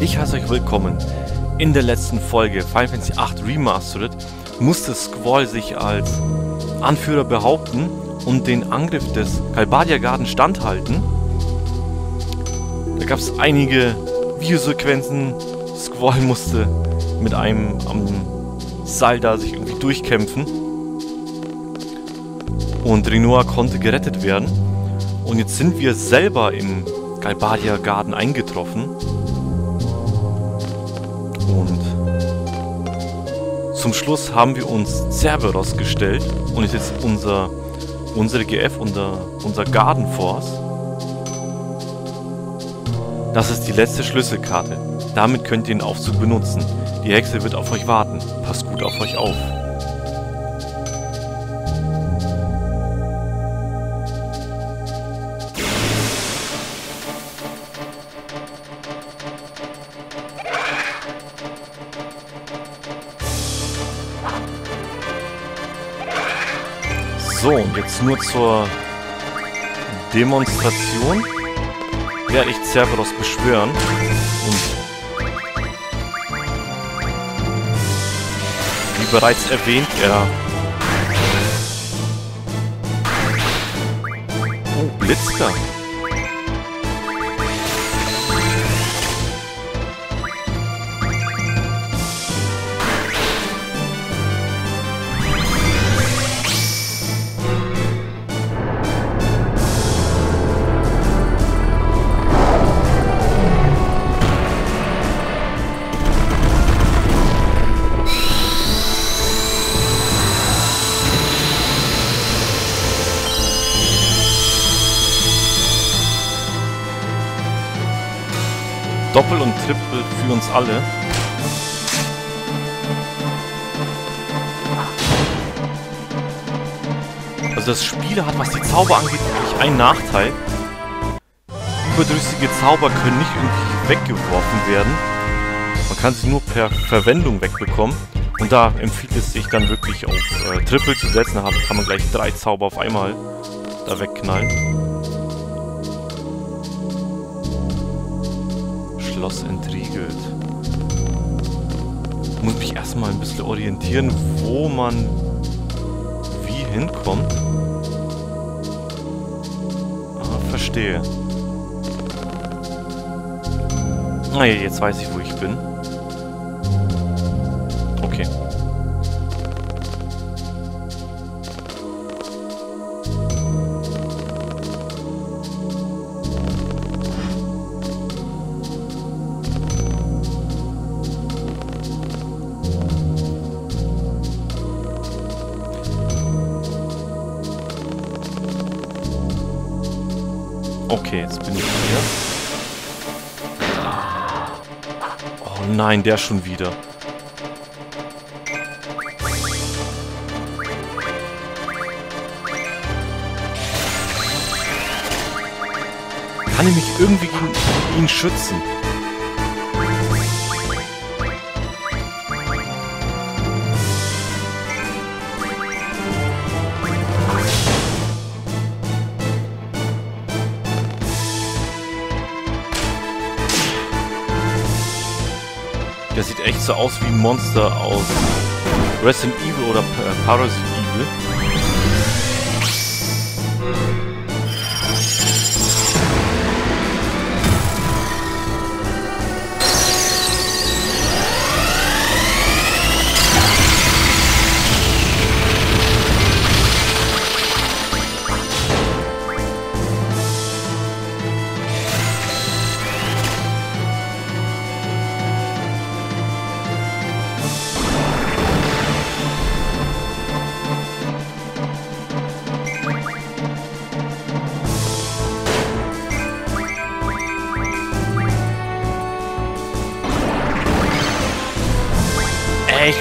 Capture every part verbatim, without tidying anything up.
Ich heiße euch willkommen. In der letzten Folge Final Fantasy acht Remastered musste Squall sich als Anführer behaupten und den Angriff des Galbadia Garden standhalten. Da gab es einige Videosequenzen. Squall musste mit einem am Seil da sich irgendwie durchkämpfen. Und Rinoa konnte gerettet werden. Und jetzt sind wir selber im Galbadia Garden eingetroffen. Und zum Schluss haben wir uns Cerberus gestellt. Und es ist unser, unsere G F, unser, unser Garden Force. Das ist die letzte Schlüsselkarte. Damit könnt ihr den Aufzug benutzen. Die Hexe wird auf euch warten. Passt gut auf euch auf. So, und jetzt nur zur Demonstration werde ich Cerberus beschwören. Und wie bereits erwähnt, er... Oh, Blitzkern. Doppel und Triple für uns alle. Also das Spiel hat, was die Zauber angeht, wirklich einen Nachteil. Überdrüssige Zauber können nicht irgendwie weggeworfen werden. Man kann sie nur per Verwendung wegbekommen. Und da empfiehlt es sich dann wirklich auf äh, Triple zu setzen. Da kann man gleich drei Zauber auf einmal da wegknallen. Schloss entriegelt. Ich muss mich erstmal ein bisschen orientieren, wo man wie hinkommt. Ah, verstehe. Ah, jetzt weiß ich, wo ich bin. Okay. Okay, jetzt bin ich hier. Oh nein, der schon wieder. Kann ich mich irgendwie gegen ihn schützen? Der sieht echt so aus wie ein Monster aus Resident Evil oder Parasite Eve.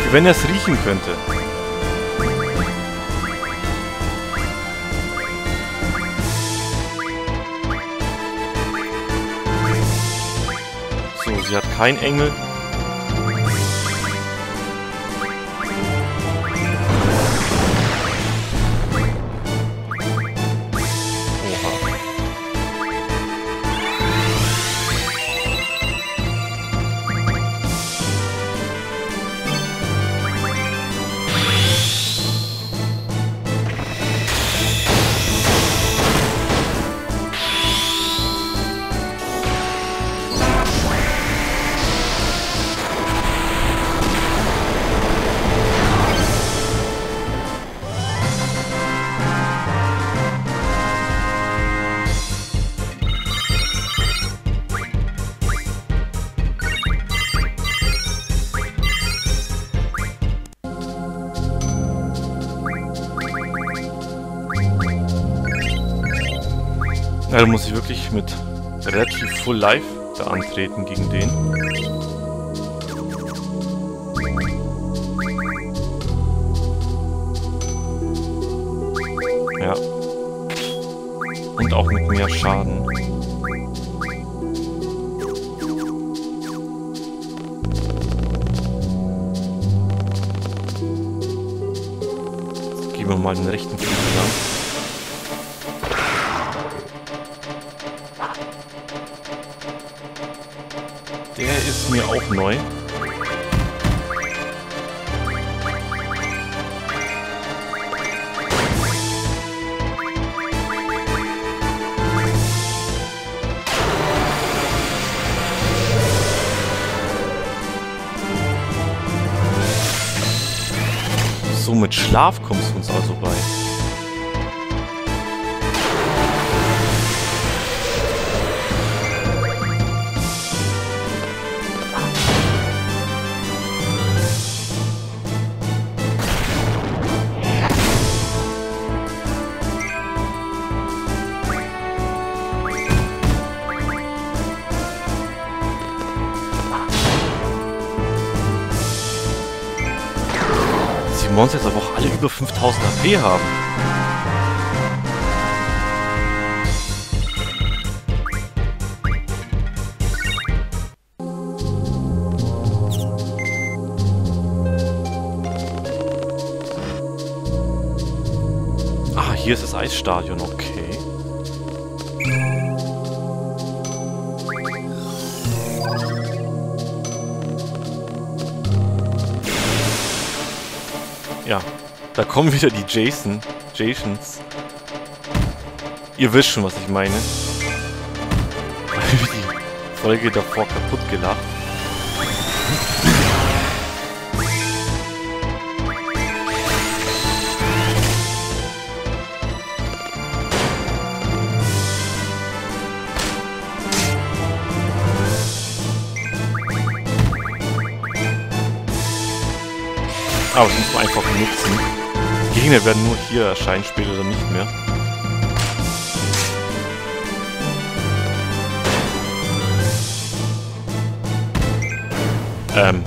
Wenn er es riechen könnte. So, sie hat keinen Engel. Oha. Ja, da muss ich wirklich mit relativ Full Life da antreten gegen den. Ja. Und auch mit mehr Schaden. Jetzt geben wir mal den rechten Fuß lang. Ist mir auch neu. So, mit Schlaf kommst du uns also bei. Wir wollen jetzt aber auch alle über fünftausend A P haben. Ah, hier ist das Eisstadion, okay. Ja, da kommen wieder die Jason, Jasons. Ihr wisst schon, was ich meine. Da habe ich die Folge davor kaputt gelacht. Aber das muss man einfach nutzen. Gegner werden nur hier erscheinen, später dann nicht mehr. Ähm.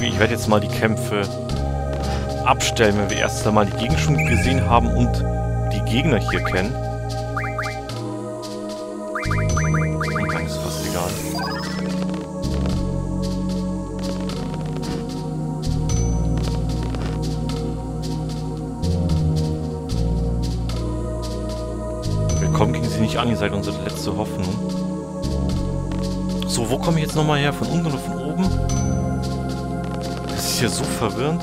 Ich werde jetzt mal die Kämpfe abstellen, wenn wir erst einmal die Gegend schon gesehen haben und die Gegner hier kennen. Und dann ist fast egal. Wir kommen gegen sie nicht an, ihr seid unsere letzte Hoffnung. So, wo komme ich jetzt nochmal her? Von unten oder von oben? Hier so verwirrend.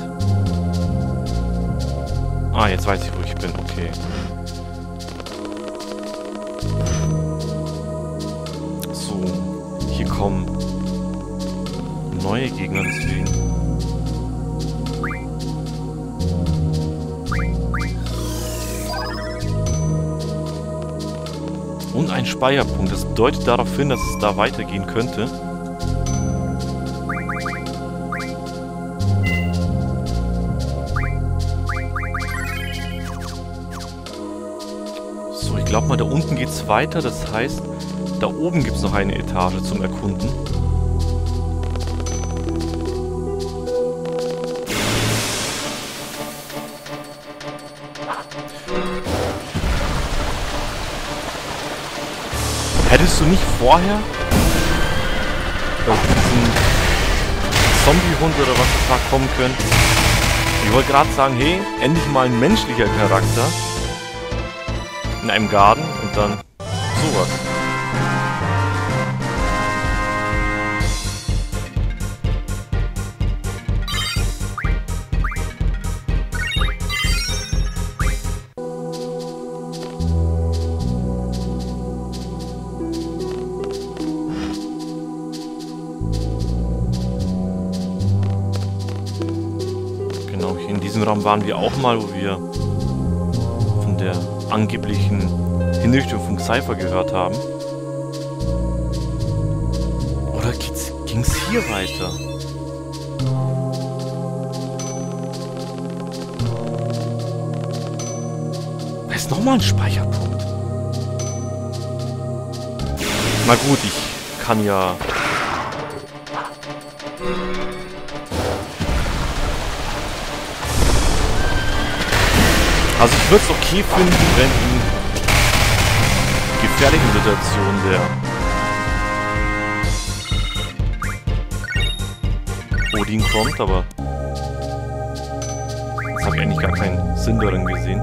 Ah, jetzt weiß ich, wo ich bin. Okay. So, hier kommen neue Gegner, deswegen. Und ein Speicherpunkt. Das deutet darauf hin, dass es da weitergehen könnte. Ich glaube mal, da unten geht es weiter, das heißt, da oben gibt es noch eine Etage zum Erkunden. Hättest du nicht vorher diesen Zombie-Hund oder was das war kommen können? Ich wollte gerade sagen, hey, endlich mal ein menschlicher Charakter in einem Garten und dann sowas. Waren wir auch mal, wo wir von der angeblichen Hinrichtung von Seifer gehört haben. Oder ging es hier weiter? Da ist nochmal ein Speicherpunkt. Na gut, ich kann ja... Also ich würde es okay finden, wenn in gefährlichen Situationen der Odin kommt, aber jetzt habe ich eigentlich gar keinen Sinn darin gesehen.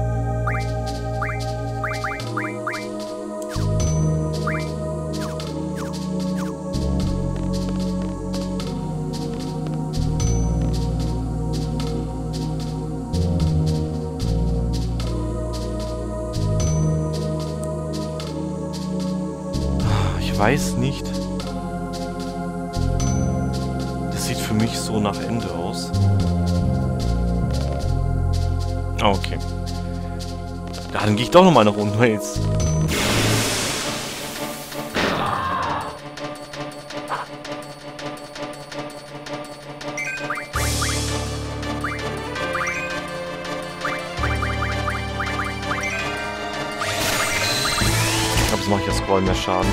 Weiß nicht. Das sieht für mich so nach Ende aus. Ah, okay. Dann gehe ich doch nochmal nach unten, weil jetzt. Ich glaube, das mache ich ja Squall mehr Schaden.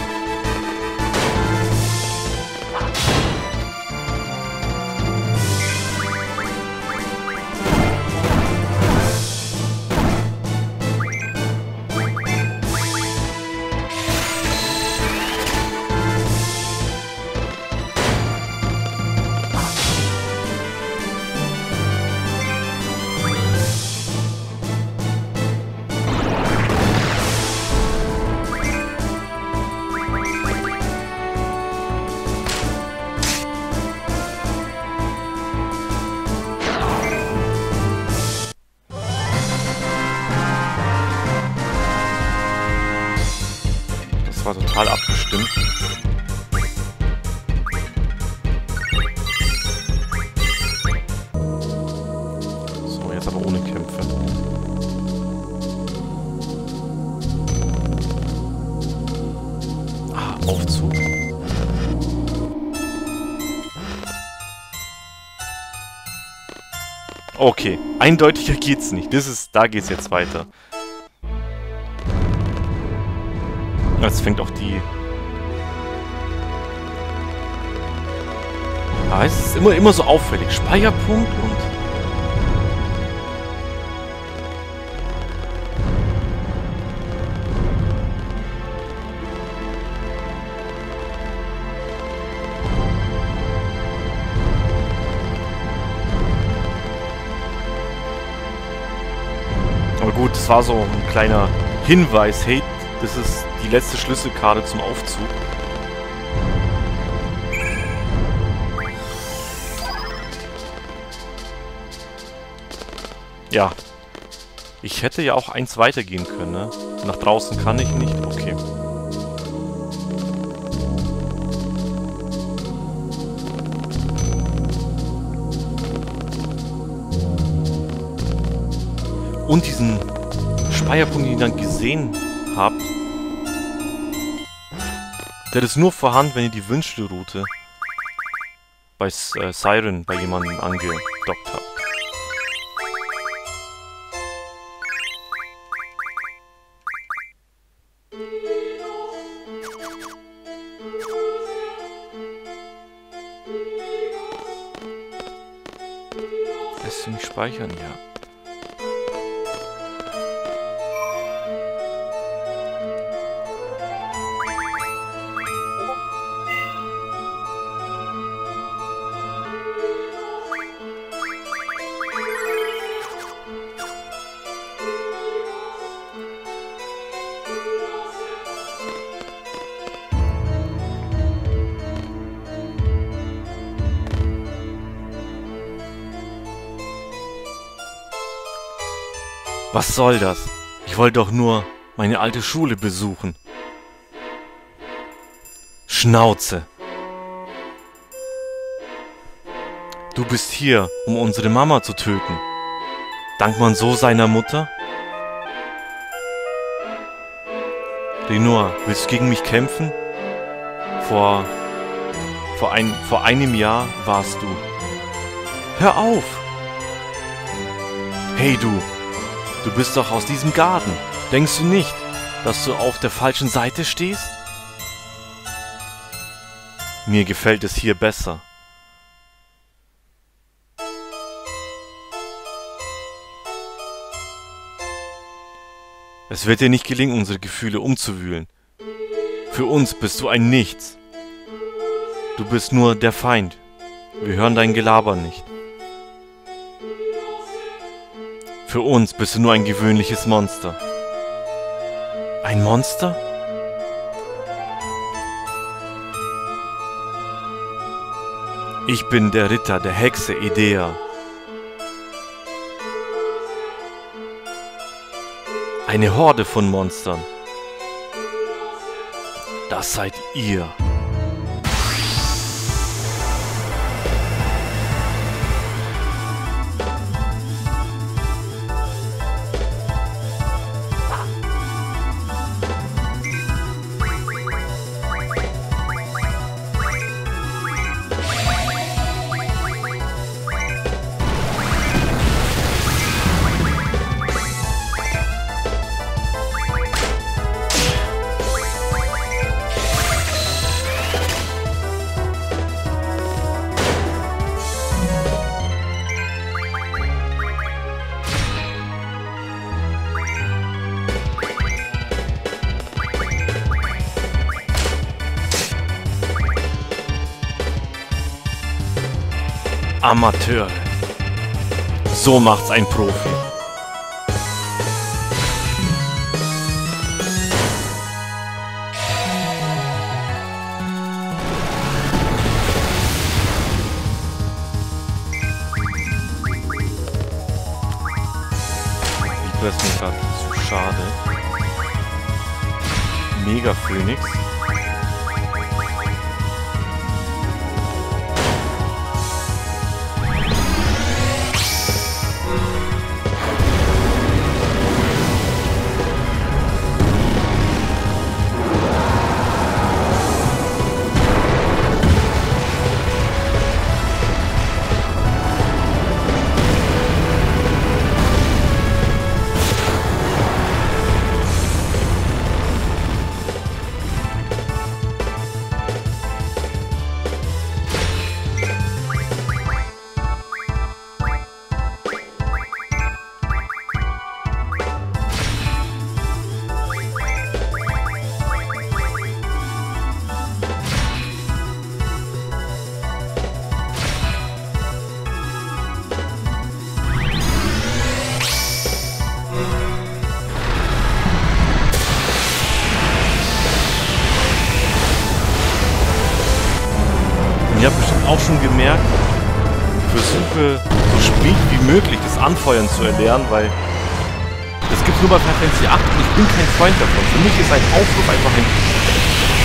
Total abgestimmt. So, jetzt aber ohne Kämpfe. Ah, Aufzug. Okay, eindeutiger geht's nicht. Das ist, da geht's jetzt weiter. Jetzt fängt auch die... Ah, es ist immer, immer so auffällig. Speicherpunkt und... Aber gut, das war so ein kleiner Hinweis. Hey, das ist die letzte Schlüsselkarte zum Aufzug. Ja. Ich hätte ja auch eins weitergehen können, ne? Nach draußen kann ich nicht. Okay. Und diesen Speicherpunkt, den ich dann gesehen habe, der ist nur vorhanden, wenn ihr die Wünschelroute bei äh, Siren bei jemandem angedockt habt. Lässt du mich speichern, ja. Was soll das? Ich wollte doch nur meine alte Schule besuchen. Schnauze. Du bist hier, um unsere Mama zu töten. Dankt man so seiner Mutter? Rinoa, willst du gegen mich kämpfen? Vor... Vor, ein, vor einem Jahr warst du. Hör auf! Hey du, du bist doch aus diesem Garten. Denkst du nicht, dass du auf der falschen Seite stehst? Mir gefällt es hier besser. Es wird dir nicht gelingen, unsere Gefühle umzuwühlen. Für uns bist du ein Nichts. Du bist nur der Feind. Wir hören dein Gelaber nicht. Für uns bist du nur ein gewöhnliches Monster. Ein Monster? Ich bin der Ritter der Hexe Edea. Eine Horde von Monstern. Das seid ihr. Amateure. So macht's ein Profi. Die ist mir gerade zu schade. Mega Phoenix. Gemerkt, versuche so spät wie möglich das Anfeuern zu erlernen, weil das gibt es nur bei Final Fantasy acht und ich bin kein Freund davon. Für mich ist ein Aufruf einfach ein,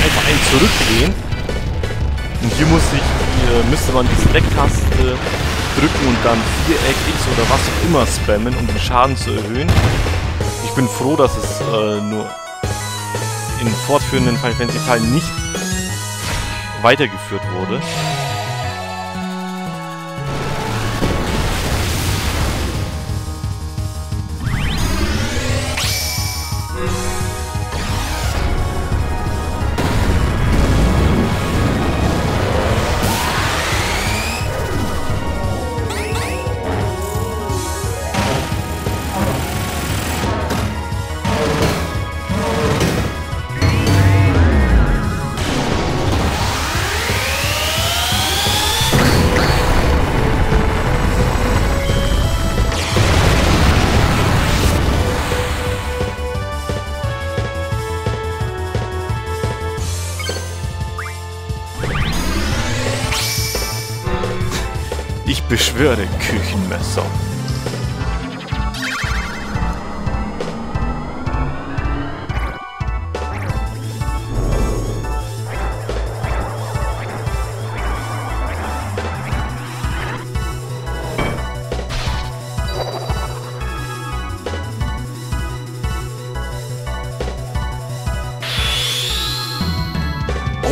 einfach ein Zurückgehen und hier, muss ich, hier müsste man die Select-Taste drücken und dann Viereck X oder was auch immer spammen, um den Schaden zu erhöhen. Ich bin froh, dass es äh, nur in fortführenden Final Fantasy Teilen nicht weitergeführt wurde. Ich beschwöre Küchenmesser.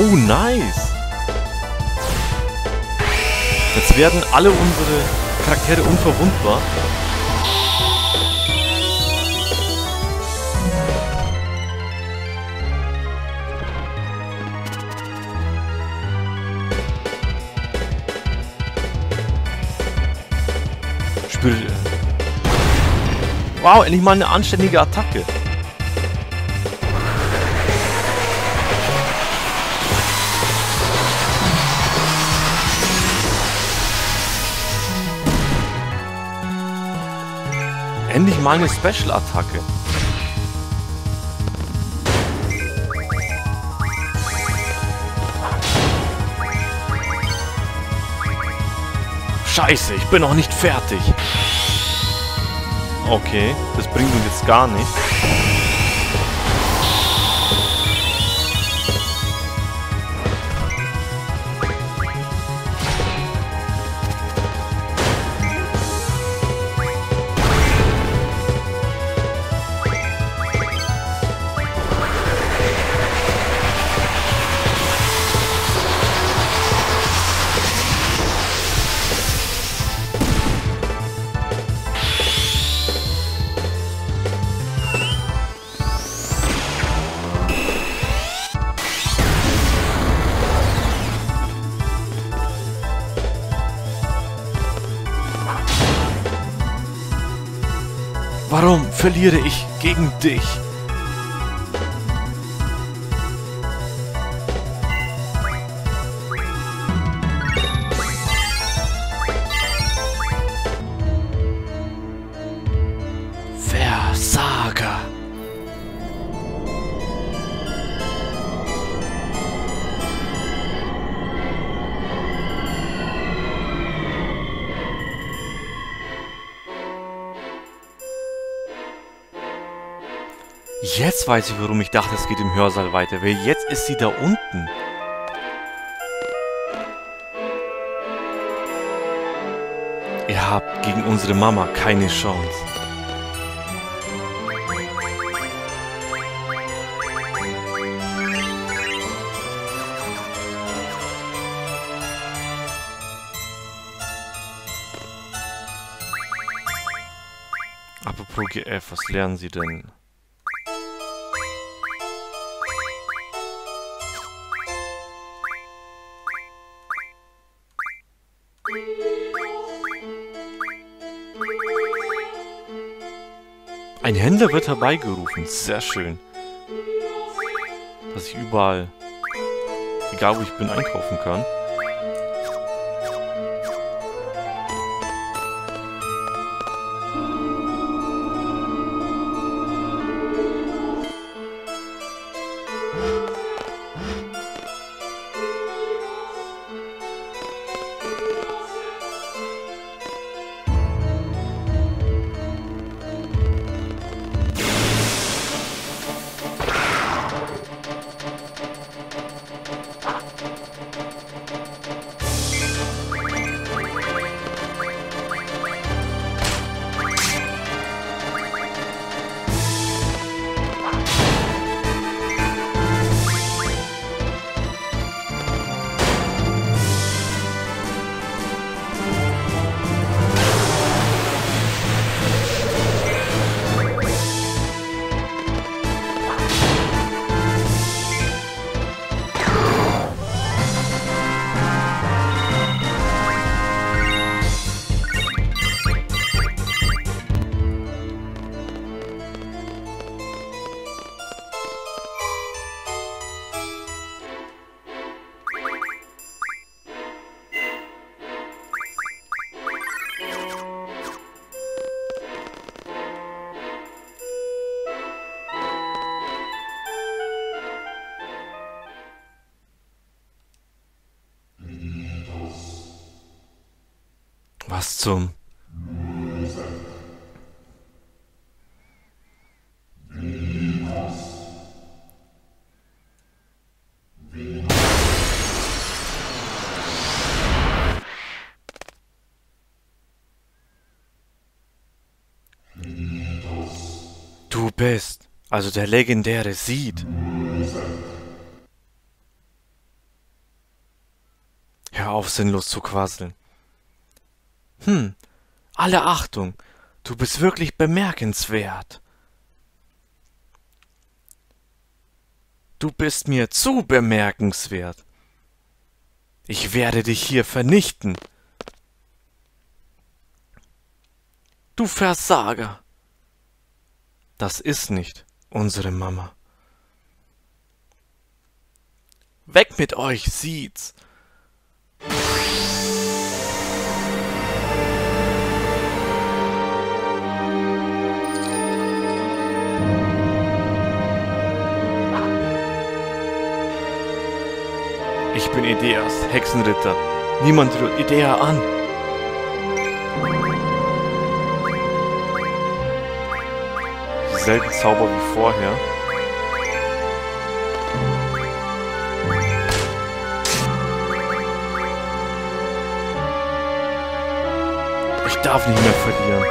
Oh, nice! Jetzt werden alle unsere Charaktere unverwundbar. Spür... Wow, endlich mal eine anständige Attacke. Endlich mal eine Special-Attacke. Scheiße, ich bin noch nicht fertig. Okay, das bringt uns jetzt gar nichts. Warum verliere ich gegen dich? Versager. Jetzt weiß ich, warum ich dachte, es geht im Hörsaal weiter, weil jetzt ist sie da unten. Ihr habt gegen unsere Mama keine Chance. Apropos G F, was lernen Sie denn? Ein Händler wird herbeigerufen. Sehr schön. Dass ich überall, egal wo ich bin, einkaufen kann. Was zum... Du bist also der legendäre Seed. auf, sinnlos zu quasseln. Hm, alle Achtung, du bist wirklich bemerkenswert. Du bist mir zu bemerkenswert. Ich werde dich hier vernichten. Du Versager. Das ist nicht unsere Mama. Weg mit euch, SEEDs! Ich bin Edeas Hexenritter. Niemand rührt Edea an. Selben Zauber wie vorher. Ich darf nicht mehr verlieren.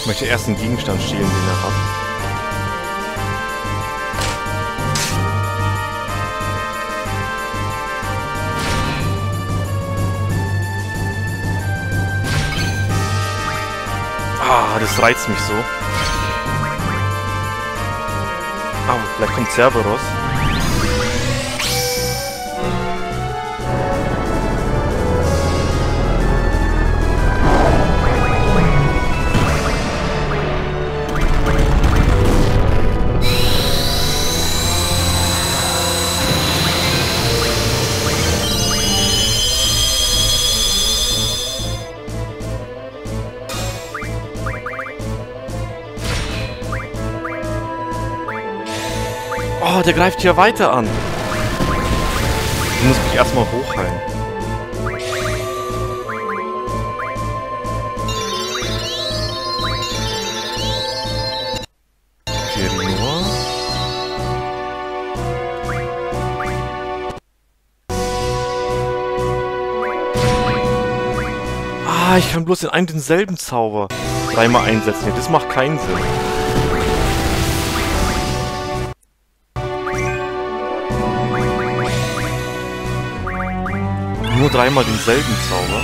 Ich möchte erst einen Gegenstand stehlen, den er hat. Ah, das reizt mich so. Ah, vielleicht kommt Cerberus. Oh, der greift hier weiter an. Ich muss mich erstmal hochheilen. Okay, Rinoa. Ah, ich kann bloß in einem denselben Zauber dreimal einsetzen. Das macht keinen Sinn. Nur dreimal denselben Zauber.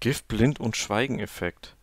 Gift, Blind- und Schweigen-Effekt.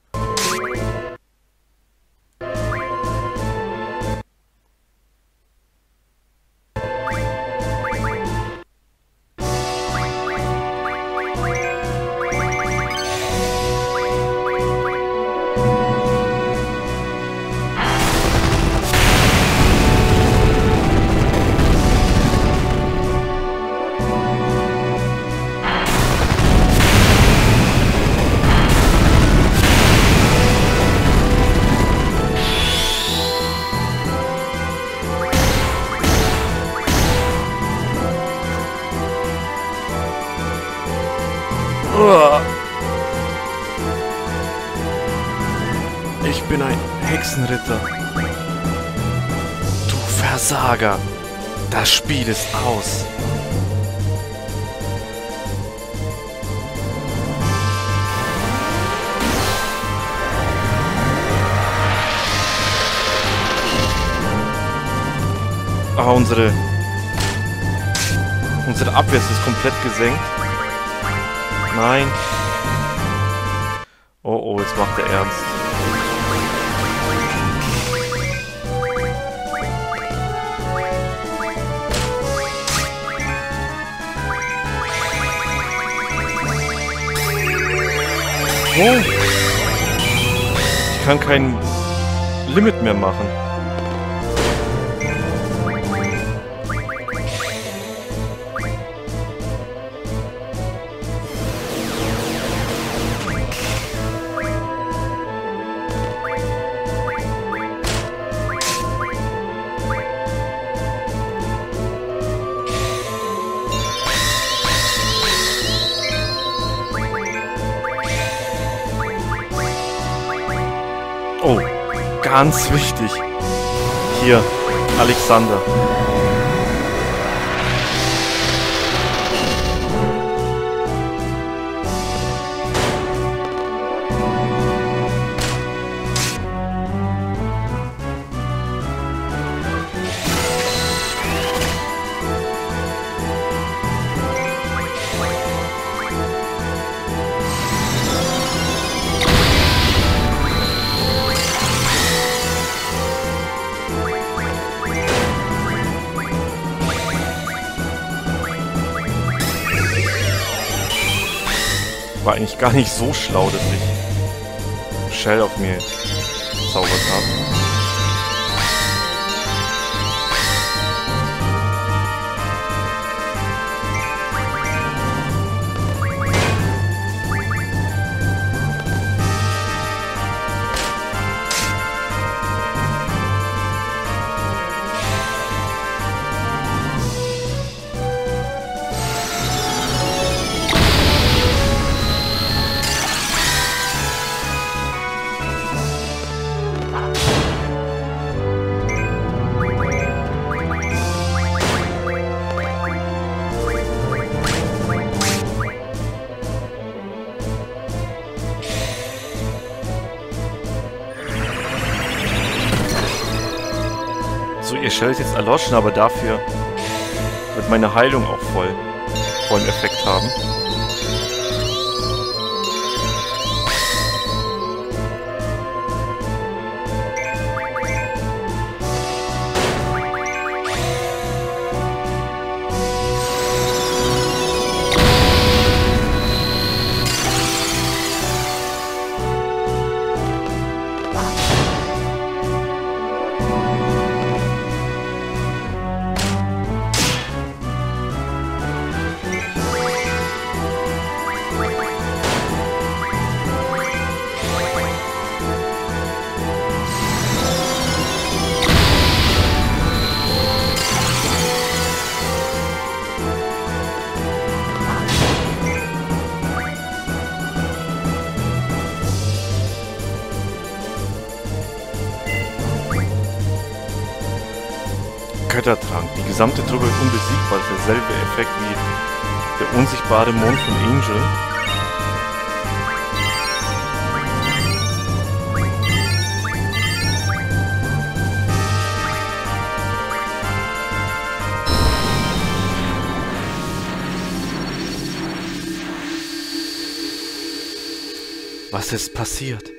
Ich bin ein Hexenritter. Du Versager! Das Spiel ist aus. Ah, unsere... Unsere Abwehr ist komplett gesenkt. Nein. Oh, oh, jetzt macht er ernst. Oh. Ich kann kein Limit mehr machen. Oh, ganz wichtig. Hier, Alexander. War eigentlich gar nicht so schlau, dass ich Shell auf mir zaubert habe. So, ihr Shell ist jetzt erloschen, aber dafür wird meine Heilung auch voll, vollen Effekt haben. Göttertrank. Die gesamte Truppe ist unbesiegbar. Das ist derselbe Effekt wie der unsichtbare Mond von Angel. Was ist passiert?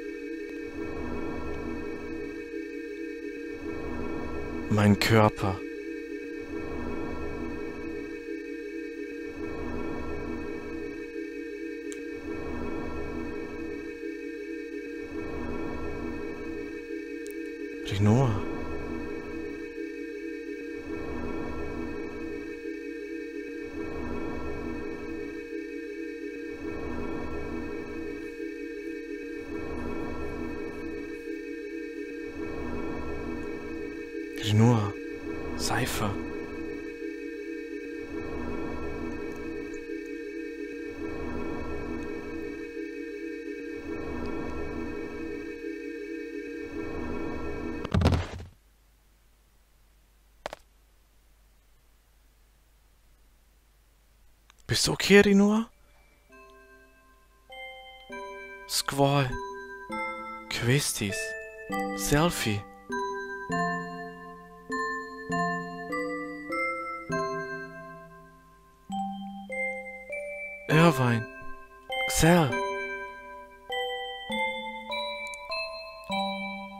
Mein Körper. Rinoa. Rinoa. Seifer. Bist du okay, Rinoa? Squall. Quistis. Selfie. Irvine. Xel.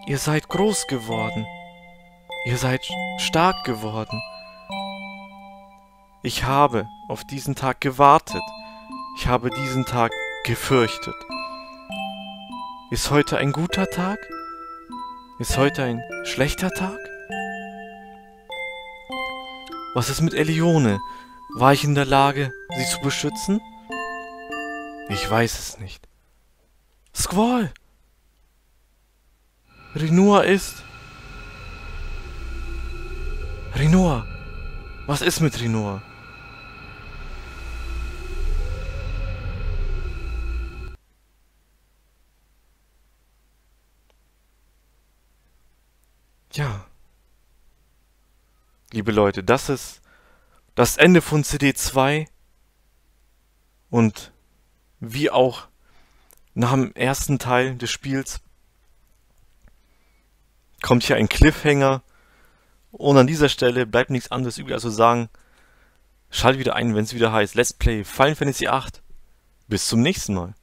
Ihr seid groß geworden. Ihr seid stark geworden. Ich habe auf diesen Tag gewartet. Ich habe diesen Tag gefürchtet. Ist heute ein guter Tag? Ist heute ein schlechter Tag? Was ist mit Elione? War ich in der Lage, sie zu beschützen? Ich weiß es nicht. Squall! Rinoa ist... Rinoa! Was ist mit Rinoa? Ja. Liebe Leute, das ist das Ende von C D zwei. Und wie auch nach dem ersten Teil des Spiels kommt hier ein Cliffhanger. Und an dieser Stelle bleibt nichts anderes übrig, als zu sagen, schalt wieder ein, wenn es wieder heißt Let's Play Final Fantasy acht. Bis zum nächsten Mal.